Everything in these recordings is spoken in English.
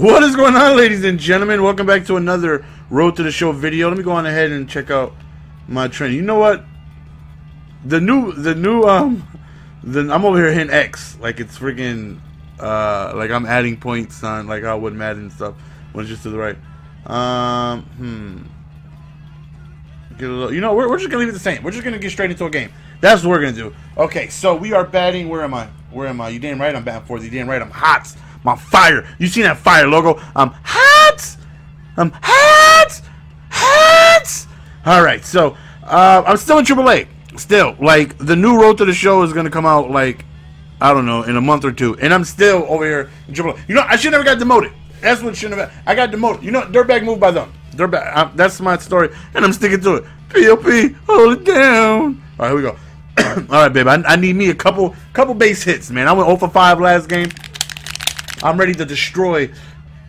What is going on, ladies and gentlemen? Welcome back to another Road to the Show video. Let me go on ahead and check out my train. You know what? I'm over here hitting X like it's freaking like I'm adding points on like how I would Madden and stuff. When it's just to the right. Get a little, you know, we're just gonna leave it the same. We're just gonna get straight into a game. That's what we're gonna do. Okay, so we are batting. Where am I? Where am I? You damn right I'm batting fourth. You damn right I'm hot. I'm on fire. You seen that fire logo? I'm hot. I'm hot. Hot. All right. So I'm still in AAA. Still, like the new Road to the Show is gonna come out like I don't know in a month or two, and I'm still over here in AAA. You know, I should never got demoted. That's what shouldn't have. I got demoted. You know, dirtbag moved by them. Dirtbag. That's my story, and I'm sticking to it. PLP, hold it down. All right, here we go. All right, babe. I need me a couple base hits, man. I went 0 for 5 last game. I'm ready to destroy.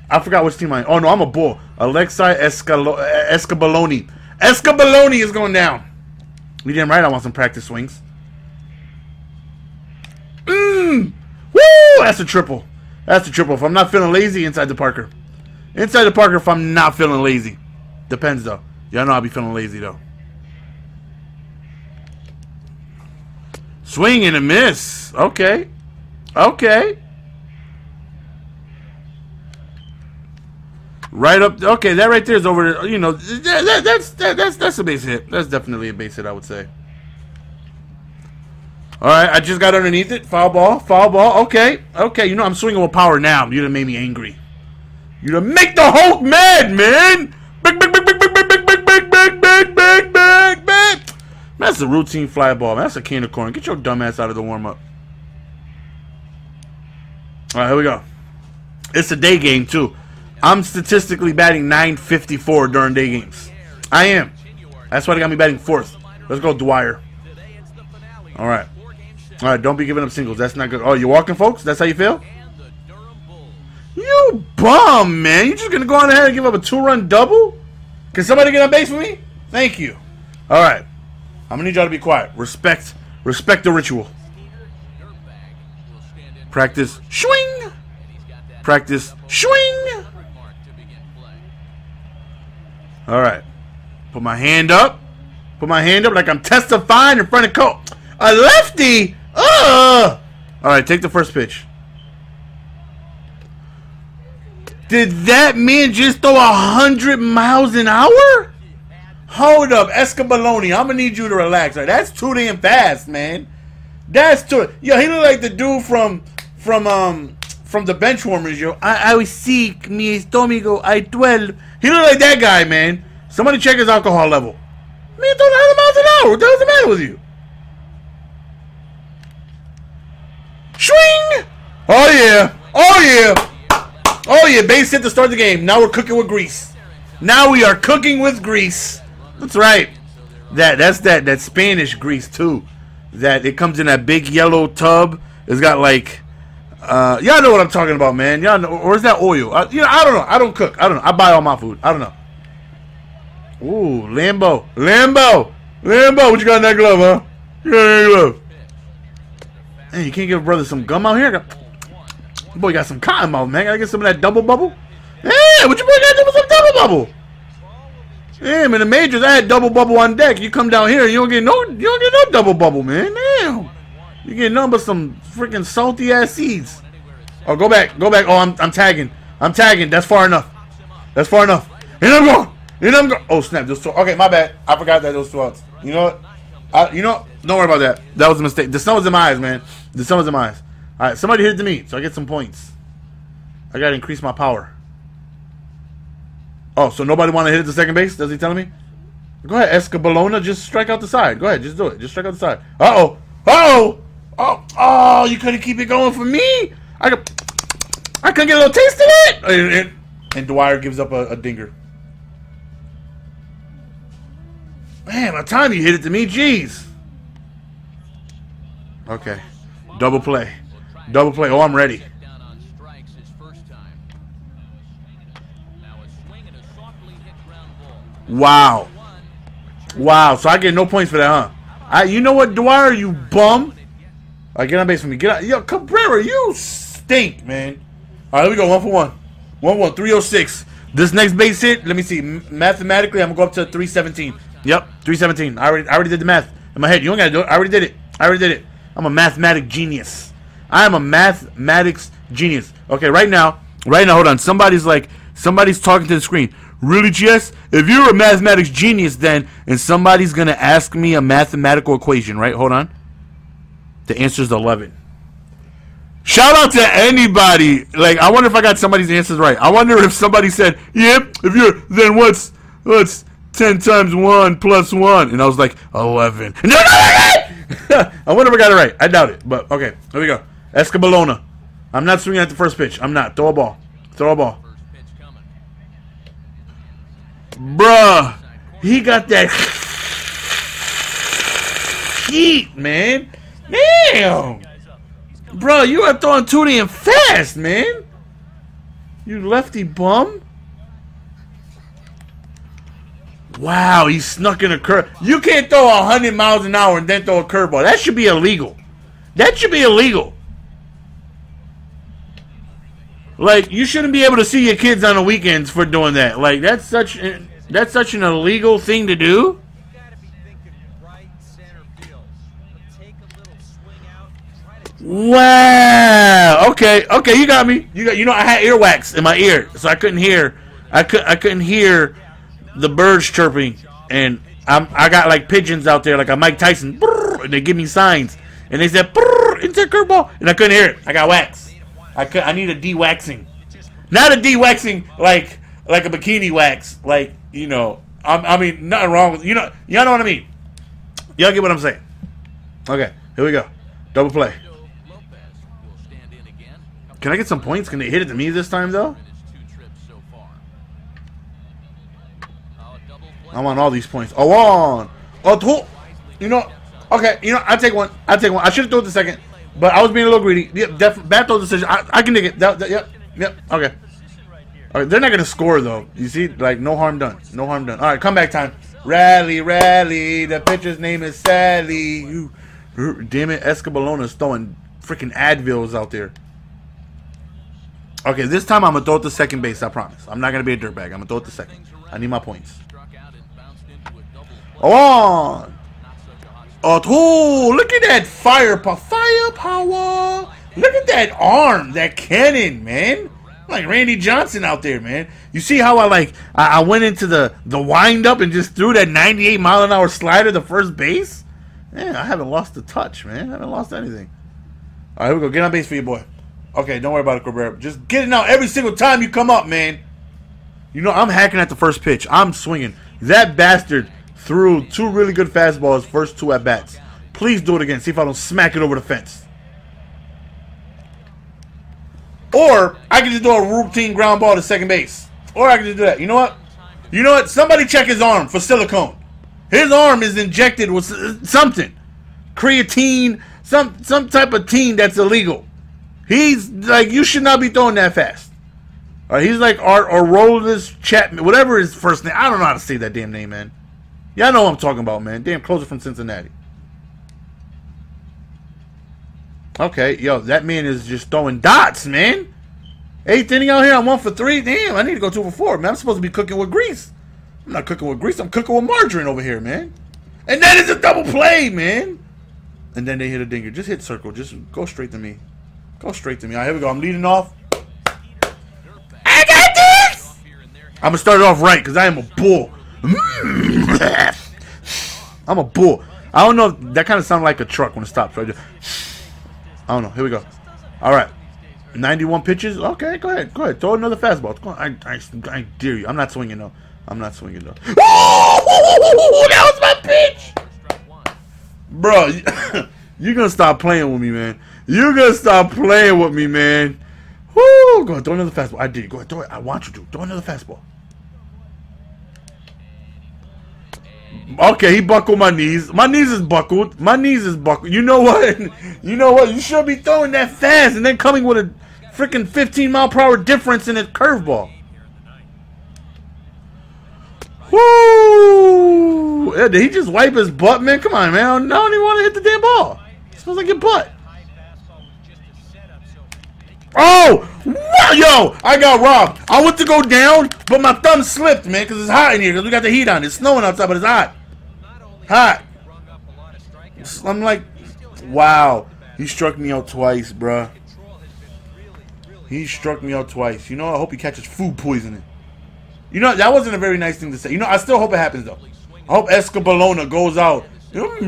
I forgot which team I am. Oh, no, I'm a bull. Alexei Escobaloni. Escobaloni is going down. You damn right I want some practice swings. Woo! That's a triple. That's a triple. If I'm not feeling lazy, inside the Parker. Inside the Parker if I'm not feeling lazy. Depends, though. Y'all know I'll be feeling lazy, though. Swing and a miss. Okay. Okay. Right up, okay. That right there is over there. You know, that's a base hit. That's definitely a base hit, I would say. All right, I just got underneath it. Foul ball, foul ball. Okay, okay. You know, I'm swinging with power now. You done made me angry. You done make the Hulk mad, man. Back. That's a routine fly ball. That's a candy corn. Get your dumb ass out of the warm up. All right, here we go. It's a day game too. I'm statistically batting .954 during day games. I am. That's why they got me batting fourth. Let's go, Dwyer. All right. All right, don't be giving up singles. That's not good. Oh, you walking, folks? That's how you feel? You bum, man. You just going to go on ahead and give up a two-run double? Can somebody get on base for me? Thank you. All right. I'm going to need y'all to be quiet. Respect. Respect the ritual. Practice. Swing. Practice. Swing. All right, put my hand up. Put my hand up like I'm testifying in front of coach. A lefty. All right, take the first pitch. Did that man just throw 100 miles an hour? Hold up, Escobaloni. I'm gonna need you to relax. Right, that's too damn fast, man. That's too. Yo, he looked like the dude from the bench warmers, yo. I was sick. Mi estómago. I 12. He looked like that guy, man. Somebody check his alcohol level. Man, 300 miles an hour. What the hell's the matter with you? Swing! Oh, yeah. Oh, yeah. Oh, yeah. Base hit to start the game. Now we're cooking with grease. Now we are cooking with grease. That's right. That's that Spanish grease, too. That it comes in that big yellow tub. It's got, like... y'all know what I'm talking about, man. Y'all know, or is that oil? You know, I don't know. I don't cook. I don't know. I buy all my food. I don't know. Ooh, Lambo, Lambo, Lambo. What you got in that glove, huh? You got in that glove. Hey, you can't give a brother some gum out here. Boy, you got some cotton mouth, man. Gotta get some of that double bubble. Yeah, what you boy got some double bubble? Damn, in the majors, I had double bubble on deck. You come down here, you don't get no, you don't get no double bubble, man. Damn. You get nothing but some freaking salty ass seeds. Oh, go back, go back. Oh, I'm tagging, I'm tagging. That's far enough. That's far enough. And I'm going. And I'm going. Oh snap! Those two. Okay, my bad. I forgot that those two outs. You know what? You know. Don't worry about that. That was a mistake. The sun was in my eyes, man. The sun was in my eyes. All right, somebody hit the meat, so I get some points. I gotta increase my power. Oh, so nobody want to hit it to second base? Does he tell me? Go ahead, Escobalona. Just strike out the side. Go ahead, just do it. Just strike out the side. Uh oh. Oh. Oh, oh, you couldn't keep it going for me? I couldn't get a little taste of it? And Dwyer gives up a dinger. Man, by the time you hit it to me, jeez. Okay. Double play. Double play. Oh, I'm ready. Wow. Wow, so I get no points for that, huh? You know what, Dwyer, you bum? All right, get on base for me. Get out. Yo, Cabrera, you stink, man. All right, here we go. 1 for 1. 1-1, 306. This next base hit, let me see. Mathematically, I'm going to go up to 317. Yep, 317. I already did the math in my head. You don't got to do it. I already did it. I'm a mathematic genius. I am a mathematics genius. Okay, right now, hold on. Somebody's talking to the screen. Really, GS? If you're a mathematics genius, then, and somebody's going to ask me a mathematical equation, right? Hold on. The answer is 11. Shout out to anybody. Like, I wonder if I got somebody's answers right. I wonder if somebody said, yep, if you're, then what's 10 times 1 plus 1? And I was like, 11. No, I wonder if I got it right. I doubt it. But, okay, here we go. Escobaloni. I'm not swinging at the first pitch. I'm not. Throw a ball. Bruh, he got that heat, man. Damn. Bro, you are throwing to the end fast, man. You lefty bum. Wow, he snuck in a curve. You can't throw 100 miles an hour and then throw a curveball. That should be illegal. Like, you shouldn't be able to see your kids on the weekends for doing that. Like, that's such an illegal thing to do. Wow. Okay, you got me. You know I had earwax in my ear, so I couldn't hear. I couldn't hear the birds chirping, and I got like pigeons out there, like a Mike Tyson, and they give me signs, and they said it's a curveball, and I couldn't hear it. I got wax. I need a de-waxing. Not a de-waxing like a bikini wax. Like, you know, I mean, nothing wrong with, you know, y'all know what I mean. Y'all get what I'm saying. Okay, here we go. Double play. Can I get some points? Can they hit it to me this time, though? I want all these points. Oh, one. Oh, two. You know, okay, you know, I'll take one. I should have thrown it the second. But I was being a little greedy. Yep, bad throw decision. I can dig it. Yep. Okay. All right, they're not going to score, though. You see? Like, no harm done. All right, comeback time. Rally. The pitcher's name is Sally. You, damn it, Escobaloni's throwing freaking Advils out there. Okay, this time I'm going to throw it to second base, I promise. I'm not going to be a dirtbag. I'm going to throw it to second. I need my points. On. Oh, look at that firepower. Look at that arm, that cannon, man. Like Randy Johnson out there, man. You see how I went into the wind-up and just threw that 98-mile-an-hour slider to first base? Man, I haven't lost the touch, man. I haven't lost anything. All right, here we go. Get on base for your boy. Okay, don't worry about it, Cabrera. Just get it out every single time you come up, man. You know, I'm hacking at the first pitch. I'm swinging. That bastard threw two really good fastballs, first two at-bats. Please do it again. See if I don't smack it over the fence. Or I can just do a routine ground ball to second base. Or I can just do that. You know what? Somebody check his arm for silicone. His arm is injected with something. Creatine, some type of teen that's illegal. He's like, you should not be throwing that fast. All right, he's like Roldis Chapman, whatever his first name. I don't know how to say that damn name, man. Y'all know what I'm talking about, man. Damn closer from Cincinnati. Okay, yo, that man is just throwing dots, man. Eighth inning out here. I'm 1 for 3. Damn, I need to go 2 for 4, man. I'm supposed to be cooking with grease. I'm not cooking with grease. I'm cooking with margarine over here, man. And that is a double play, man. And then they hit a dinger. Just hit circle. Just go straight to me. All right, here we go. I'm leading off. I got this! I'm going to start it off right because I am a bull. I'm a bull. I don't know if that kind of sounded like a truck when it stops right there. I don't know. Here we go. All right, 91 pitches. Okay, go ahead. Throw another fastball. Go on. I dare you. I'm not swinging though. Oh, that was my pitch, bro. You're gonna stop playing with me, man. Woo! Go on, throw another fastball. I did. Go ahead, throw it. I want you to throw another fastball. Okay, he buckled my knees. My knees is buckled. You know what? You should be throwing that fast and then coming with a freaking 15-mile-per-hour difference in a curveball. Woo! Yeah, did he just wipe his butt, man? Come on, man. I don't even want to hit the damn ball. It smells like your butt. Oh! Yo, I got robbed. I went to go down, but my thumb slipped, man, because it's hot in here, because we got the heat on. It's snowing outside, but it's hot. Hot. I'm like, wow. He struck me out twice, bruh. He struck me out twice. You know, I hope he catches food poisoning. You know, that wasn't a very nice thing to say. You know, I still hope it happens, though. I hope Escobaloni goes out. Yeah, let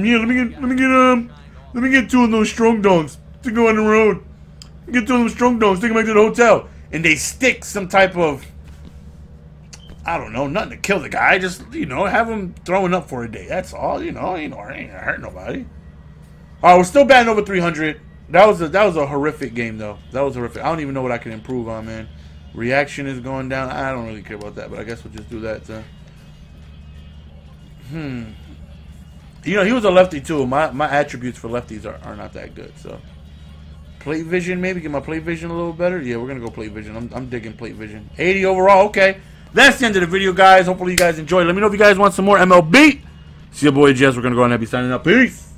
me get two of those strong dogs to go on the road. Get two of them strong dogs, take them back to the hotel, and they stick some type of, I don't know, nothing to kill the guy. Just, you know, have him throwing up for a day. That's all, you know. Ain't gonna hurt nobody. All right, we're still batting over 300. That was a horrific game, though. That was horrific. I don't even know what I can improve on, man. Reaction is going down. I don't really care about that, but I guess we'll just do that. You know, he was a lefty too. My attributes for lefties are not that good, so. Plate vision, maybe get my plate vision a little better. Yeah, we're gonna go plate vision. I'm digging plate vision. 80 overall. Okay, that's the end of the video, guys. Hopefully you guys enjoyed. Let me know if you guys want some more MLB. See your boy Jess. We're gonna go ahead and be signing up. Peace.